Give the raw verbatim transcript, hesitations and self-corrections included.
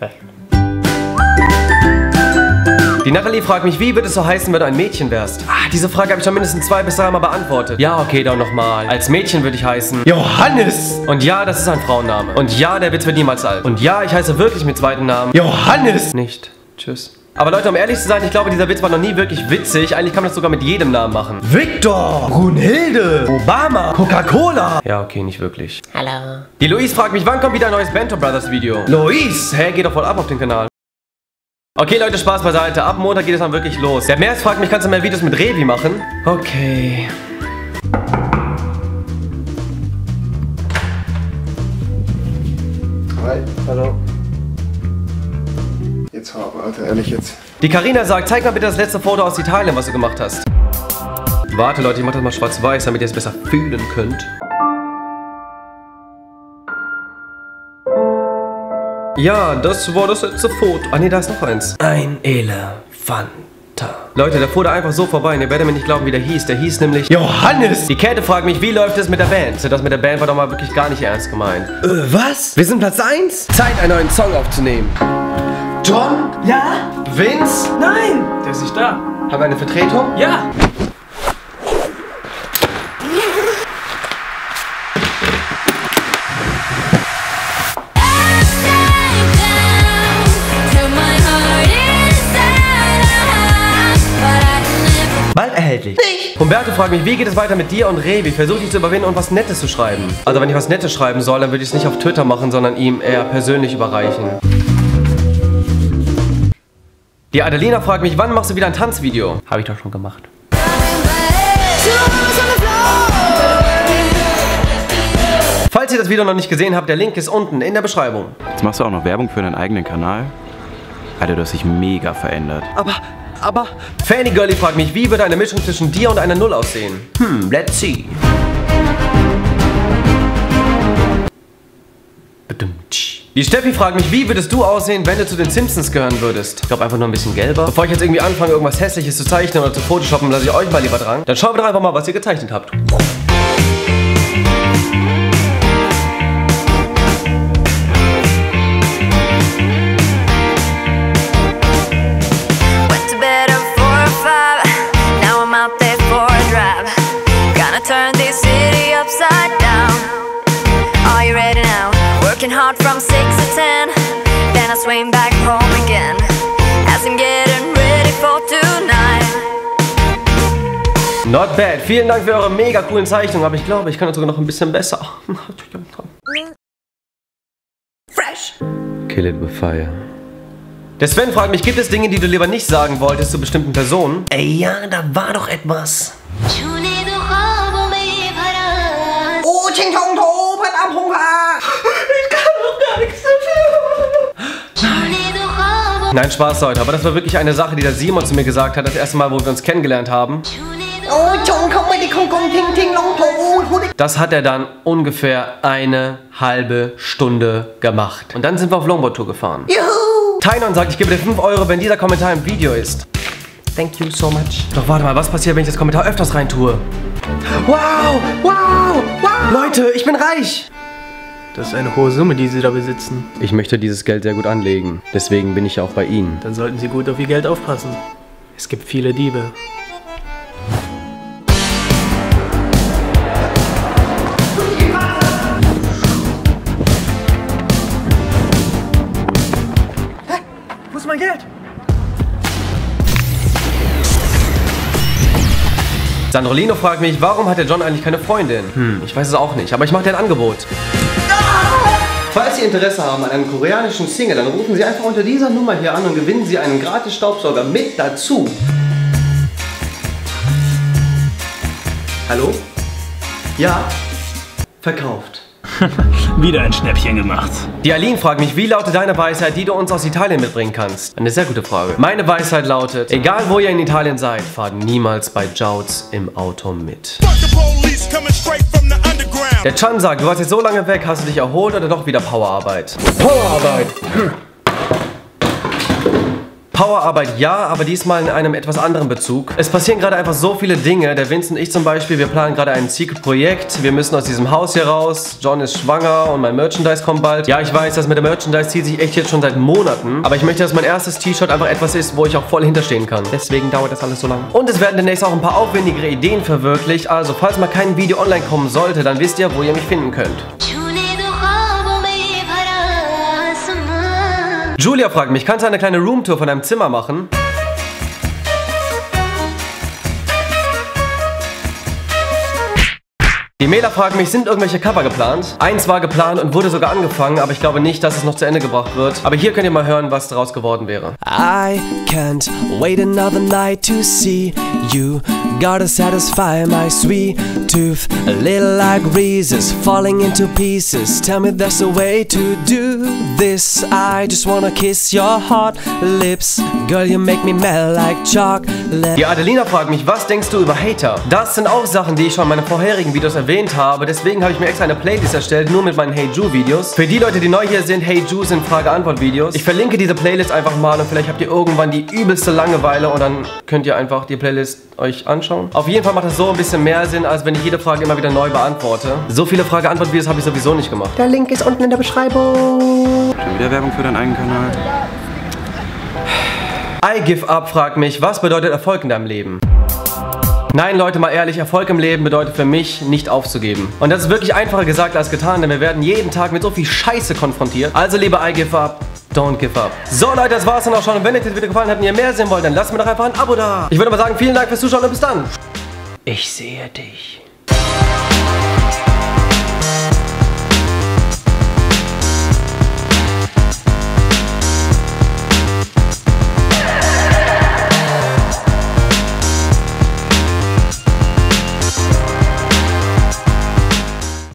Pech. Die Nathalie fragt mich, wie würde es so heißen, wenn du ein Mädchen wärst? Ah, diese Frage habe ich schon mindestens zwei bis drei Mal beantwortet. Ja, okay, dann nochmal. Als Mädchen würde ich heißen Johannes. Und ja, das ist ein Frauenname. Und ja, der Witz wird niemals alt. Und ja, ich heiße wirklich mit zweiten Namen Johannes. Nicht. Tschüss. Aber Leute, um ehrlich zu sein, ich glaube, dieser Witz war noch nie wirklich witzig. Eigentlich kann man das sogar mit jedem Namen machen. Victor, Brunhilde, Obama, Coca-Cola. Ja, okay, nicht wirklich. Hallo. Die Luis fragt mich, wann kommt wieder ein neues Bento Brothers Video? Luis, hä, geh doch voll ab auf den Kanal. Okay, Leute, Spaß beiseite. Ab Montag geht es dann wirklich los. Der Mers fragt mich, kannst du mehr Videos mit Revi machen? Okay. Hi, hallo. Jetzt hau ab, Alter, ehrlich jetzt. Die Carina sagt, zeig mal bitte das letzte Foto aus Italien, was du gemacht hast. Warte, Leute, ich mach das mal schwarz-weiß, damit ihr es besser fühlen könnt. Ja, das war das letzte Foto. Ah, ne, da ist noch eins. Ein Elefanter. Leute, der fuhr da einfach so vorbei und ihr werdet mir nicht glauben, wie der hieß. Der hieß nämlich Johannes. Die Käthe fragt mich, wie läuft es mit der Band? Das mit der Band war doch mal wirklich gar nicht ernst gemeint. Äh, was? Wir sind Platz eins? Zeit, einen neuen Song aufzunehmen. John? Ja? Vince? Nein! Der ist nicht da. Haben wir eine Vertretung? Ja! Erhältlich. Nicht. Humberto fragt mich, wie geht es weiter mit dir und Revi? Versuch dich zu überwinden und was Nettes zu schreiben. Also wenn ich was Nettes schreiben soll, dann würde ich es nicht auf Twitter machen, sondern ihm eher persönlich überreichen. Die Adelina fragt mich, wann machst du wieder ein Tanzvideo? Habe ich doch schon gemacht. Falls ihr das Video noch nicht gesehen habt, der Link ist unten in der Beschreibung. Jetzt machst du auch noch Werbung für deinen eigenen Kanal? Alter, du hast dich mega verändert. Aber... Aber Fanny Girlie fragt mich, wie würde eine Mischung zwischen dir und einer Null aussehen? Hm, let's see. Die Steffi fragt mich, wie würdest du aussehen, wenn du zu den Simpsons gehören würdest? Ich glaube einfach nur ein bisschen gelber. Bevor ich jetzt irgendwie anfange, irgendwas Hässliches zu zeichnen oder zu photoshoppen, lasse ich euch mal lieber dran. Dann schauen wir doch einfach mal, was ihr gezeichnet habt. From six to ten, then I swing back home again, as I'm getting ready for tonight. Not bad. Vielen Dank für eure mega coolen Zeichnungen, aber ich glaube, ich kann das sogar noch ein bisschen besser. Fresh. Kill it with fire. Der Sven fragt mich, gibt es Dinge, die du lieber nicht sagen wolltest zu bestimmten Personen? Ey, ja, da war doch etwas. Oh, Ching Chong To, Pat am Hunger. Nein, Spaß, Leute, aber das war wirklich eine Sache, die der Simon zu mir gesagt hat, das erste Mal, wo wir uns kennengelernt haben. Das hat er dann ungefähr eine halbe Stunde gemacht. Und dann sind wir auf Longboard-Tour gefahren. Juhu! Tainon sagt, ich gebe dir fünf Euro, wenn dieser Kommentar im Video ist. Thank you so much. Doch warte mal, was passiert, wenn ich das Kommentar öfters rein tue? Wow, wow, wow! Leute, ich bin reich! Das ist eine hohe Summe, die Sie da besitzen. Ich möchte dieses Geld sehr gut anlegen. Deswegen bin ich ja auch bei Ihnen. Dann sollten Sie gut auf Ihr Geld aufpassen. Es gibt viele Diebe. Hä? Wo ist mein Geld? Sandrolino fragt mich, warum hat der John eigentlich keine Freundin? Hm, ich weiß es auch nicht, aber ich mache dir ein Angebot. Falls Sie Interesse haben an einem koreanischen Single, dann rufen Sie einfach unter dieser Nummer hier an und gewinnen Sie einen gratis Staubsauger mit dazu. Hallo? Ja? Verkauft. Wieder ein Schnäppchen gemacht. Die Aline fragt mich, wie lautet deine Weisheit, die du uns aus Italien mitbringen kannst? Eine sehr gute Frage. Meine Weisheit lautet, egal wo ihr in Italien seid, fahrt niemals bei Jouts im Auto mit. Der Chan sagt, du warst jetzt so lange weg, hast du dich erholt oder doch wieder Powerarbeit? Powerarbeit! Hm. Powerarbeit ja, aber diesmal in einem etwas anderen Bezug. Es passieren gerade einfach so viele Dinge. Der Vince und ich zum Beispiel, wir planen gerade ein Secret-Projekt. Wir müssen aus diesem Haus hier raus. John ist schwanger und mein Merchandise kommt bald. Ja, ich weiß, das mit dem Merchandise zieht sich echt jetzt schon seit Monaten. Aber ich möchte, dass mein erstes T-Shirt einfach etwas ist, wo ich auch voll hinterstehen kann. Deswegen dauert das alles so lange. Und es werden demnächst auch ein paar aufwendigere Ideen verwirklicht. Also, falls mal kein Video online kommen sollte, dann wisst ihr, wo ihr mich finden könnt. Julia fragt mich, kannst du eine kleine Roomtour von deinem Zimmer machen? Die Mela fragt mich, sind irgendwelche Cover geplant? Eins war geplant und wurde sogar angefangen, aber ich glaube nicht, dass es noch zu Ende gebracht wird. Aber hier könnt ihr mal hören, was daraus geworden wäre. I can't wait another night to see you. Gotta satisfy my sweet tooth. A little like Reese's falling into pieces. Tell me there's a way to do this. I just wanna kiss your hot lips. Girl, you make me melt like chocolate. Die Adelina fragt mich, was denkst du über Hater? Das sind auch Sachen, die ich schon in meinen vorherigen Videos erwähnt habe. habe. Deswegen habe ich mir extra eine Playlist erstellt, nur mit meinen HeyJu-Videos. Für die Leute, die neu hier sind, HeyJu sind Frage-Antwort-Videos. Ich verlinke diese Playlist einfach mal und vielleicht habt ihr irgendwann die übelste Langeweile und dann könnt ihr einfach die Playlist euch anschauen. Auf jeden Fall macht das so ein bisschen mehr Sinn, als wenn ich jede Frage immer wieder neu beantworte. So viele Frage-Antwort-Videos habe ich sowieso nicht gemacht. Der Link ist unten in der Beschreibung. Schon wieder Werbung für deinen eigenen Kanal. I give up fragt mich, was bedeutet Erfolg in deinem Leben? Nein, Leute, mal ehrlich, Erfolg im Leben bedeutet für mich, nicht aufzugeben. Und das ist wirklich einfacher gesagt als getan, denn wir werden jeden Tag mit so viel Scheiße konfrontiert. Also, liebe I give up, don't give up. So, Leute, das war's dann auch schon. Und wenn euch das Video gefallen hat und ihr mehr sehen wollt, dann lasst mir doch einfach ein Abo da. Ich würde mal sagen, vielen Dank fürs Zuschauen und bis dann. Ich sehe dich.